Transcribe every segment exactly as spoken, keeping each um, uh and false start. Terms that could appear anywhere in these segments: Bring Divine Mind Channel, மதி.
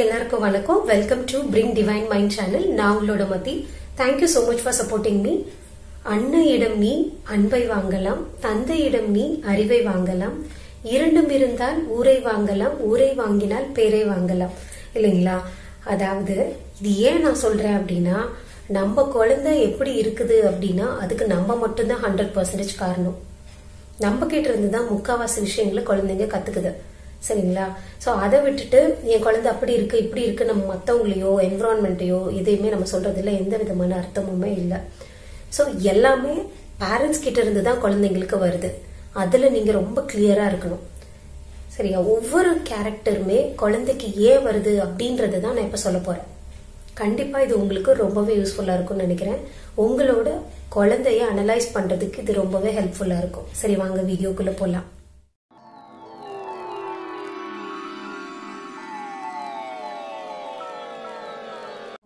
Yellarku vanakkam. Welcome to Bring Divine Mind Channel. Now ulloda mati. Thank you so much for supporting me. Anna idam nee anbai vaangalam, thandai idam nee arivai vaangalam, irandum irundhal oorai vaangalam, oorai vaanginal perai vaangalam. Illengila adhavudhu idu yen na solren appadina நம்ம குழந்தை எப்படி இருக்குது அப்படின்னா அதுக்கு நம்ம மட்டும்தான் hundred percentage காரணம். நம்ம கிட்ட இருந்துதான் முக்காவாசி விஷயங்களை குழந்தைங்க கத்துக்குது, சரிங்களா? ஸோ அதை விட்டுட்டு என் குழந்தை அப்படி இருக்கு இப்படி இருக்கு நம்ம மற்றவங்களையோ என்விரான்மெண்ட்டையோ இதையுமே நம்ம சொல்றதுல எந்த விதமான அர்த்தமுமே இல்லை. ஸோ எல்லாமே பேரண்ட்ஸ் கிட்ட இருந்து தான் குழந்தைங்களுக்கு வருது. அதுல நீங்க ரொம்ப கிளியரா இருக்கணும், சரியா? ஒவ்வொரு கேரக்டருமே குழந்தைக்கு ஏன் வருது அப்படின்றத தான் நான் இப்ப சொல்ல போறேன். கண்டிப்பா இது உங்களுக்கு ரொம்பவே யூஸ்ஃபுல்லா இருக்கும்னு நினைக்கிறேன். உங்களோட குழந்தைய அனலைஸ் பண்றதுக்கு இது ரொம்பவே ஹெல்ப்ஃபுல்லா இருக்கும். சரி, வாங்க வீடியோக்குள்ள போலாம்.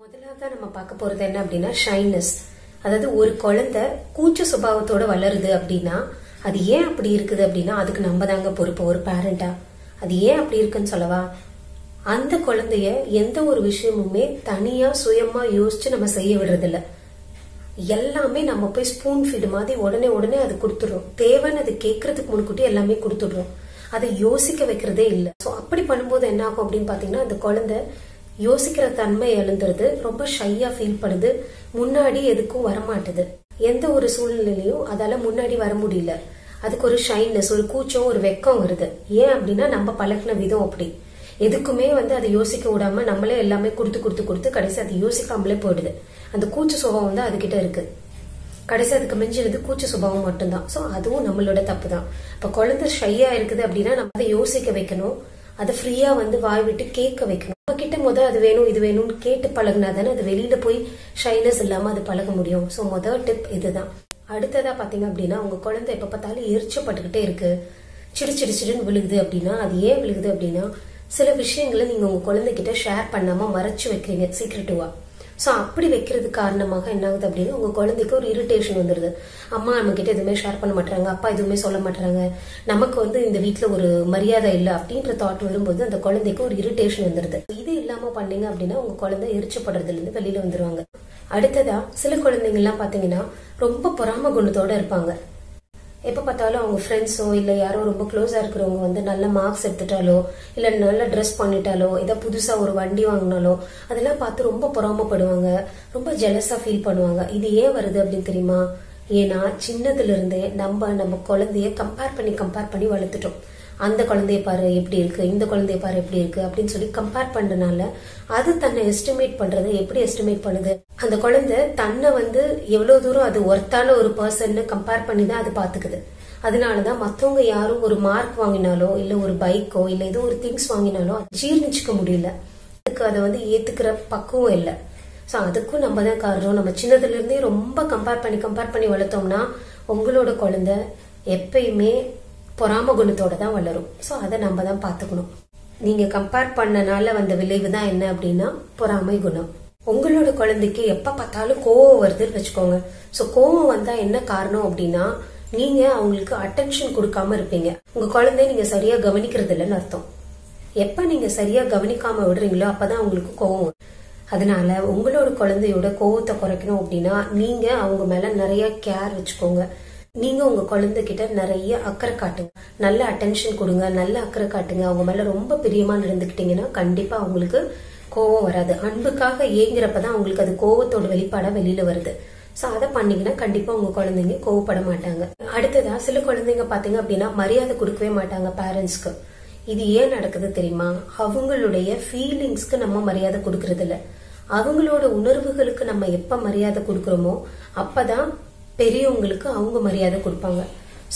முதலாக நம்ம பார்க்க போறது என்ன அப்படின்னா ஷைனஸ். அதாவது ஒரு குழந்தை கூச்ச சுபாவத்தோட வளருது அப்படின்னா அது ஏன் அப்படி இருக்குது அப்படின்னா அதுக்கு நம்ம தாங்க பொறுப்பு ஒரு பேரண்டா. அது ஏன் அப்படி இருக்குன்னு சொல்லவா? அந்த குழந்தைய எந்த ஒரு விஷயமுமே தனியா சுயமா யோசிச்சு நம்ம செய்ய விடுறது இல்ல. எல்லாமே நம்ம போய் ஸ்பூன் ஃபீட் மாதிரி உடனே உடனே அது கொடுத்துடுறோம். தேவைன்னு அது கேட்கறதுக்கு முன்கூட்டி எல்லாமே கொடுத்துடுறோம். அதை யோசிக்க வைக்கிறதே இல்லை. ஸோ அப்படி பண்ணும்போது என்ன ஆகும் அப்படின்னு பாத்தீங்கன்னா அந்த குழந்தை யோசிக்கிற தன்மை எழுந்துருது, ரொம்ப ஷையா ஃபீல் பண்ணுது, முன்னாடி எதுக்கும் வரமாட்டுது, எந்த ஒரு சூழ்நிலையும் அதால முன்னாடி வர முடியல. அதுக்கு ஒரு ஷைனஸ், ஒரு கூச்சம், ஒரு வெக்கம் வருது. ஏன் அப்படின்னா நம்ம பழக்கின விதம் அப்படி. எதுக்குமே வந்து அதை யோசிக்க விடாம நம்மளே எல்லாமே கொடுத்து கொடுத்து கொடுத்து கடைசி அது யோசிக்காமலே போயிடுது. அந்த கூச்ச சுபாவம் வந்து அது கிட்ட இருக்கு. கடைசி அதுக்கு மிஞ்சினது கூச்ச சுபாவம் மட்டும்தான். சோ அதுவும் நம்மளோட தப்பு தான். இப்ப குழந்தை ஷையா இருக்குது அப்படின்னா நம்ம அதை யோசிக்க வைக்கணும், அதை ஃப்ரீயா வந்து வாய் விட்டு கேட்க வைக்கணும். நம்ம கிட்ட முதல் அது வேணும் இது வேணும்னு கேட்டு பழகினா தானே அது வெளியில போய் ஷைனஸ் இல்லாம அது பழக முடியும். சோ முதல் டிப் இதுதான். அடுத்ததா பாத்தீங்க அப்படின்னா உங்க குழந்தை எப்ப பார்த்தாலும் எரிச்சப்பட்டுக்கிட்டே இருக்கு, சிடு சிடு சிடுன்னு விழுகுது அப்படின்னா அது ஏன் விழுகுது அப்படின்னா சில விஷயங்களை நீங்க உங்க குழந்தைகிட்ட ஷேர் பண்ணாம மறைச்சு வைக்கிறீங்க சீக்ரெட்டுவா. சோ அப்படி வைக்கிறது காரணமாக என்ன ஆகுது அப்படின்னா உங்க குழந்தைக்கு ஒரு இரிட்டேஷன் வந்துருது. அம்மா நம்ம கிட்ட எதுவுமே ஷேர் பண்ண மாட்டாங்க, அப்பா எதுவுமே சொல்ல மாட்டாங்க, நமக்கு வந்து இந்த வீட்டுல ஒரு மரியாதை இல்லை அப்படின்ற தாட் வரும்போது அந்த குழந்தைக்கு ஒரு இரிட்டேஷன் வந்துருது. இது இல்லாம பண்ணீங்க அப்படின்னா உங்க குழந்தை எரிச்சப்படுறதுல இருந்து வெளியில வந்துருவாங்க. அடுத்ததா சில குழந்தைங்க எல்லாம் பாத்தீங்கன்னா ரொம்ப பொறாம குணத்தோட இருப்பாங்க. எப்ப பார்த்தாலும் அவங்க ஃப்ரெண்ட்ஸோ இல்ல யாரோ ரொம்ப க்ளோஸா இருக்கிறவங்க வந்து நல்ல மார்க்ஸ் எடுத்துட்டாலோ இல்ல நல்ல ட்ரெஸ் பண்ணிட்டாலோ ஏதாவது புதுசா ஒரு வண்டி வாங்கினாலோ அதெல்லாம் பார்த்து ரொம்ப பொறாமப்படுவாங்க, ரொம்ப ஜெலஸா ஃபீல் பண்ணுவாங்க. இது ஏன் வருது அப்படின்னு தெரியுமா? ஏன்னா சின்னதுல இருந்தே நம்ம நம்ம குழந்தைய கம்பேர் பண்ணி கம்பேர் பண்ணி வளர்த்துட்டோம். அந்த குழந்தைய பாரு எப்படி இருக்கு, இந்த குழந்தைய பாரு எப்படி இருக்கு அப்படின்னு சொல்லி கம்பேர் பண்றதுனால அது தன்னை எஸ்டிமேட் பண்றது. எப்படி எஸ்டிமேட் பண்ணுது? அந்த குழந்தை தன்னை வந்து எவ்வளவு தூரம் அது ஒர்த்தான ஒரு பர்சன் கம்பேர் பண்ணி தான் அது பாத்துக்குது. அதனாலதான் மத்தவங்க யாரும் ஒரு மார்க் வாங்கினாலோ இல்ல ஒரு பைக்கோ இல்ல ஏதோ ஒரு திங்ஸ் வாங்கினாலோ ஜீர்ணிச்சுக்க முடியல, அதுக்கு அதை வந்து ஏத்துக்கிற பக்குவம் இல்ல. சோ அதுக்கும் நம்ம தான் காரணம். நம்ம சின்னதுல இருந்தே ரொம்ப கம்பேர் பண்ணி கம்பேர் பண்ணி வளர்த்தோம்னா உங்களோட குழந்தை எப்பயுமே பொறாம குணத்தோட தான் வளரும். சோ அதை நம்ம தான் பாத்துக்கணும். நீங்க கம்பேர் பண்ணனால வந்த விளைவு தான் என்ன அப்படின்னா பொறாமை குணம். உங்களோட குழந்தைக்கு எப்ப பார்த்தாலும் கோவம் வருதுன்னு வச்சுக்கோங்க. சோ கோவம் வந்தா என்ன காரணம் அப்படின்னா நீங்க அவங்களுக்கு அட்டென்ஷன் கொடுக்காம இருப்பீங்க. உங்க குழந்தைய நீங்க சரியா கவனிக்கிறது இல்லைன்னு அர்த்தம். எப்ப நீங்க சரியா கவனிக்காம விடுறீங்களோ அப்பதான் அவங்களுக்கு கோவம் வரும். அதனால உங்களோட குழந்தையோட கோவத்தை குறைக்கணும் அப்படின்னா நீங்க அவங்க மேல நிறைய கேர் வச்சுக்கோங்க. நீங்க உங்க குழந்தைகிட்ட நிறைய அக்கறை காட்டுங்க, நல்ல அட்டென்ஷன் கொடுங்க, நல்ல அக்கறை காட்டுங்க. அவங்க மேல ரொம்ப பிரியமா நடந்துகிட்டீங்கன்னா கண்டிப்பா அவங்களுக்கு கோவம் வராது. அன்புக்காக ஏங்குறப்பதான் அவங்களுக்கு அது கோவத்தோட வெளிப்பாடா வெளியில வருது. சோ அதை பண்ணீங்கன்னா கண்டிப்பா உங்க குழந்தைங்க கோவப்பட மாட்டாங்க. அடுத்ததா சில குழந்தைங்க பாத்தீங்க அப்படின்னா மரியாதை கொடுக்கவே மாட்டாங்க பேரண்ட்ஸ்க்கு. இது ஏன் நடக்குது தெரியுமா? அவங்களுடைய ஃபீலிங்ஸ்க்கு நம்ம மரியாதை கொடுக்கறது இல்ல. அவங்களோட உணர்வுகளுக்கு நம்ம எப்ப மரியாதை கொடுக்கறோமோ அப்பதான் பெரியவங்களுக்கு அவங்க மரியாதை கொடுப்பாங்க.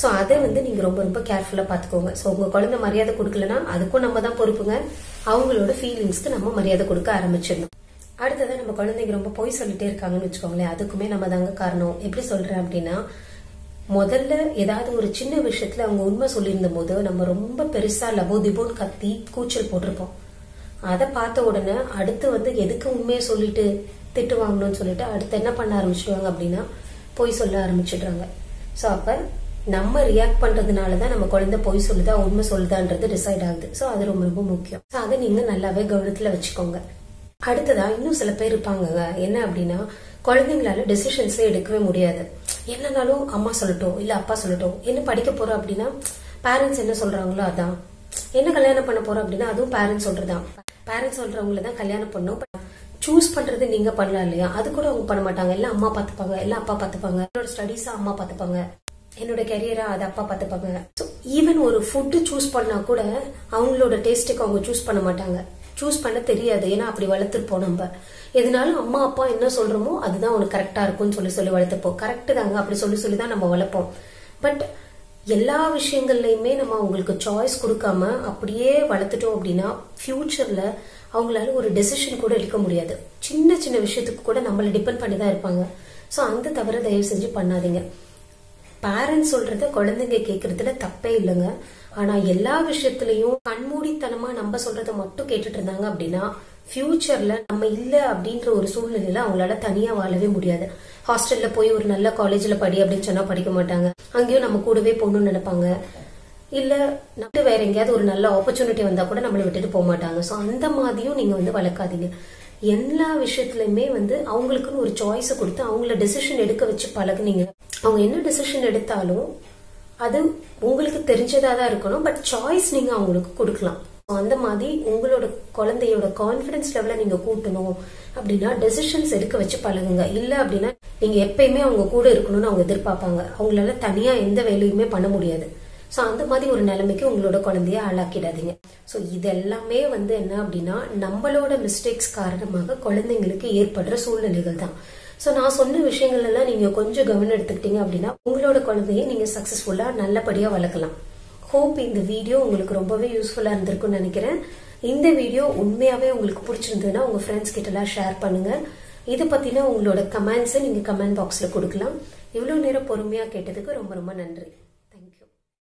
சோ அதை வந்து நீங்க ரொம்ப ரொம்ப கேர்ஃபுல்லா பாத்துக்கோங்க. சோ உங்க குழந்தை மரியாதை கொடுக்கலன்னா அதுக்கும் நம்ம தான் பொறுப்புங்க. அவங்களோட ஃபீலிங்ஸ்க்கு நம்ம மரியாதை கொடுக்க ஆரம்பிச்சிடணும். அடுத்ததான் நம்ம குழந்தைங்க ரொம்ப போய் சொல்லிட்டே இருக்காங்கன்னு வச்சுக்கோங்களேன், அதுக்குமே நம்ம தாங்க காரணம். எப்படி சொல்றேன் அப்படின்னா முதல்ல ஏதாவது ஒரு சின்ன விஷயத்துல அவங்க உண்மை சொல்லியிருந்த போது நம்ம ரொம்ப பெருசா லபோதிபோன்னு கத்தி கூச்சல் போட்டிருப்போம். அதை பார்த்த உடனே அடுத்து வந்து எதுக்கு உண்மையை சொல்லிட்டு திட்டு வாங்கணும்னு சொல்லிட்டு அடுத்து என்ன பண்ண ஆரம்பிச்சுடுவாங்க அப்படின்னா போய் சொல்ல ஆரம்பிச்சிடுறாங்க. சோ அப்ப நம்ம ரியாக்ட் பண்றதுனால தான் நம்ம குழந்தை போய் சொல்லுதா உண்மை சொல்லுதான்றது டிசைட் ஆகுது. சோ அது ரொம்ப ரொம்ப முக்கியம். சோ அதை நீங்க நல்லாவே கவனத்துல வச்சுக்கோங்க. அடுத்ததா இன்னும் சில பேர் இருப்பாங்க, என்ன அப்படின்னா குழந்தைங்களால டெசிஷன்ஸே எடுக்கவே முடியாது. என்னன்னாலும் அம்மா சொல்லட்டும் இல்ல அப்பா சொல்லட்டும், என்ன படிக்க போறோம் அப்படின்னா பேரண்ட்ஸ் என்ன சொல்றாங்களோ அதான், என்ன கல்யாணம் பண்ண போறோம் அப்படின்னா அதுவும் பேரண்ட்ஸ் சொல்றதான், பேரண்ட்ஸ் சொல்றவங்களதான் கல்யாணம் பண்ணும். சூஸ் பண்றது நீங்க பண்ணலாம் இல்லையா, அது கூட அவங்க பண்ண மாட்டாங்க. எல்லாம் அம்மா பாத்துப்பாங்க, எல்லாம் அப்பா பாத்துப்பாங்க, என்னோட ஸ்டடீஸா அம்மா பாத்துப்பாங்க, என்னோட கரியரா அது அப்பா பாத்துப்பாங்க. ஈவன் ஒரு ஃபுட் சூஸ் பண்ணா கூட அவங்களோட டேஸ்டுக்கு அவங்க சூஸ் பண்ண மாட்டாங்க, சூஸ் பண்ண தெரியாது. ஏன்னா அப்படி வளர்த்துருப்போம் நம்ம, எதனாலும் அம்மா அப்பா என்ன சொல்றோமோ அதுதான் உனக்கு கரெக்டா இருக்கும்னு சொல்லி சொல்லி வளர்த்துப்போம். கரெக்ட் தாங்க, அப்படி சொல்லி சொல்லிதான் நம்ம வளர்ப்போம். பட் எல்லா விஷயங்கள்லயுமே நம்ம அவங்களுக்கு சாய்ஸ் கொடுக்காம அப்படியே வளர்த்துட்டோம் அப்படின்னா ஃபியூச்சர்ல அவங்களால ஒரு டெசிஷன் கூட எடுக்க முடியாது. சின்ன சின்ன விஷயத்துக்கு கூட நம்மள டிபெண்ட் பண்ணிதான் இருப்பாங்க. சோ அந்த தவிர தயவு செஞ்சு பண்ணாதீங்க. பேரண்ட்ஸ் சொல்றத குழந்தைங்க கேட்கறதுல தப்பே இல்லைங்க. ஆனா எல்லா விஷயத்திலயும் கண்மூடித்தனமா நம்ம சொல்றத மட்டும் கேட்டுட்டு இருந்தாங்க அப்படின்னா ஃபியூச்சர்ல நம்ம இல்ல அப்படின்ற ஒரு சூழ்நிலையில அவங்களால தனியா வாழவே முடியாது. ஹாஸ்டல்ல போய் ஒரு நல்ல காலேஜ்ல படி அப்படின்னு சொன்னா படிக்க மாட்டாங்க, அங்கேயும் நம்ம கூடவே போகணும்னு நினைப்பாங்க. இல்ல நம்ம வேற எங்கேயாவது ஒரு நல்ல ஆப்பர்ச்சுனிட்டி வந்தா கூட நம்மளை விட்டுட்டு போக மாட்டாங்க. சோ அந்த மாதிரியும் நீங்க வந்து வளர்க்காதீங்க. எல்லா விஷயத்திலயுமே வந்து அவங்களுக்குன்னு ஒரு சாய்ஸ கொடுத்து அவங்கள டெசிஷன் எடுக்க வச்சு பழகுனீங்க, அவங்க என்ன டெசிஷன் எடுத்தாலும் அது உங்களுக்கு தெரிஞ்சதா தான் இருக்கணும். பட் சாய்ஸ் நீங்க அவங்களுக்கு கொடுக்கலாம். அந்த மாதிரி உங்களோட குழந்தையோட கான்பிடன்ஸ் லெவல நீங்க கூட்டணும் அப்படின்னா டெசிஷன்ஸ் எடுக்க வச்சு பழகுங்க. இல்ல அப்படின்னா நீங்க எப்பயுமே அவங்க கூட இருக்கணும்னு அவங்க எதிர்பார்ப்பாங்க, அவங்களால தனியா எந்த வேலையுமே பண்ண முடியாது. சோ அந்த மாதிரி ஒரு நிலைமைக்கு உங்களோட குழந்தைய ஆளாக்கிடாதீங்க. சோ இது எல்லாமே வந்து என்ன அப்படின்னா நம்மளோட மிஸ்டேக்ஸ் காரணமாக குழந்தைங்களுக்கு ஏற்படுற சூழ்நிலைகள் தான். சோ நான் சொன்ன விஷயங்கள் எல்லாம் நீங்க கொஞ்சம் கவனம் எடுத்துக்கிட்டீங்க அப்படின்னா உங்களோட குழந்தைய நீங்க சக்சஸ்ஃபுல்லா நல்லபடியா வளர்க்கலாம். ஹோப் இந்த வீடியோ உங்களுக்கு ரொம்பவே யூஸ்ஃபுல்லா இருந்திருக்கும்னு நினைக்கிறேன். இந்த வீடியோ உண்மையாவே உங்களுக்கு பிடிச்சிருந்ததுன்னா உங்க ஃப்ரெண்ட்ஸ் கிட்ட எல்லாம் ஷேர் பண்ணுங்க. இது பத்தின உங்களோட கமெண்ட்ஸ் நீங்க கமெண்ட் பாக்ஸ்ல கொடுக்கலாம். இவ்வளவு நேரம் பொறுமையா கேட்டதுக்கு ரொம்ப ரொம்ப நன்றி.